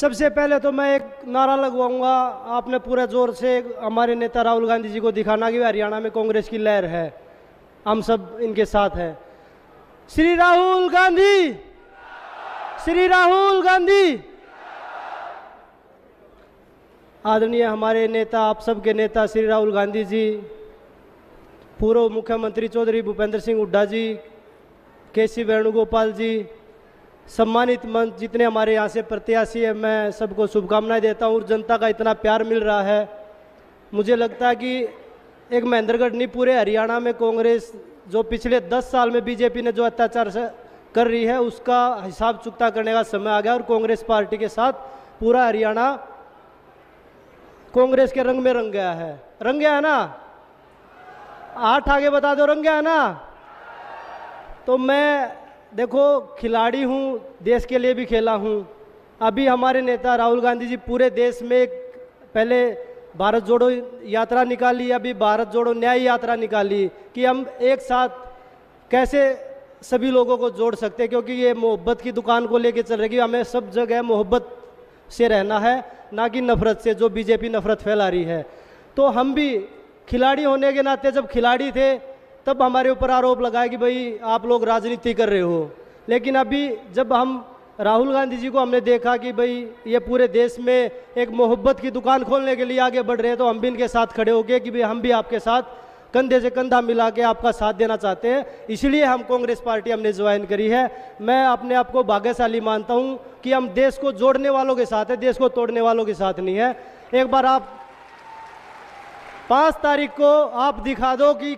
सबसे पहले तो मैं एक नारा लगवाऊंगा, आपने पूरे जोर से हमारे नेता राहुल गांधी जी को दिखाना कि हरियाणा में कांग्रेस की लहर है, हम सब इनके साथ हैं। श्री राहुल गांधी, श्री राहुल गांधी। आदरणीय हमारे नेता, आप सबके नेता श्री राहुल गांधी जी, पूर्व मुख्यमंत्री चौधरी भूपेंद्र सिंह हुड्डा जी, के सी वेणुगोपाल जी, सम्मानित मंच जितने हमारे यहाँ से प्रत्याशी हैं, मैं सबको शुभकामनाएं देता हूँ। और जनता का इतना प्यार मिल रहा है, मुझे लगता है कि एक महेंद्रगढ़ नहीं पूरे हरियाणा में कांग्रेस जो पिछले 10 साल में बीजेपी ने जो अत्याचार कर रही है उसका हिसाब चुकता करने का समय आ गया। और कांग्रेस पार्टी के साथ पूरा हरियाणा कांग्रेस के रंग में रंग गया है। रंग गया है ना? 8 आगे बता दो। रंग गया है ना? तो मैं देखो खिलाड़ी हूँ, देश के लिए भी खेला हूँ। अभी हमारे नेता राहुल गांधी जी पूरे देश में पहले भारत जोड़ो यात्रा निकाली, अभी भारत जोड़ो न्याय यात्रा निकाली कि हम एक साथ कैसे सभी लोगों को जोड़ सकते हैं, क्योंकि ये मोहब्बत की दुकान को लेके चल रही है। हमें सब जगह मोहब्बत से रहना है, ना कि नफरत से, जो बीजेपी नफरत फैला रही है। तो हम भी खिलाड़ी होने के नाते, जब खिलाड़ी थे तब हमारे ऊपर आरोप लगाया कि भाई आप लोग राजनीति कर रहे हो, लेकिन अभी जब हम राहुल गांधी जी को हमने देखा कि भाई ये पूरे देश में एक मोहब्बत की दुकान खोलने के लिए आगे बढ़ रहे हैं, तो हम भी इनके साथ खड़े हो गए कि भाई हम भी आपके साथ कंधे से कंधा मिला के आपका साथ देना चाहते हैं। इसलिए हम कांग्रेस पार्टी हमने ज्वाइन करी है। मैं अपने आप को भाग्यशाली मानता हूँ कि हम देश को जोड़ने वालों के साथ है, देश को तोड़ने वालों के साथ नहीं है। एक बार आप 5 तारीख को आप दिखा दो कि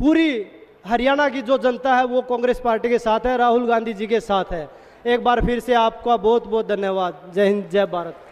पूरी हरियाणा की जो जनता है वो कांग्रेस पार्टी के साथ है, राहुल गांधी जी के साथ है। एक बार फिर से आपका बहुत बहुत धन्यवाद। जय हिंद, जय भारत।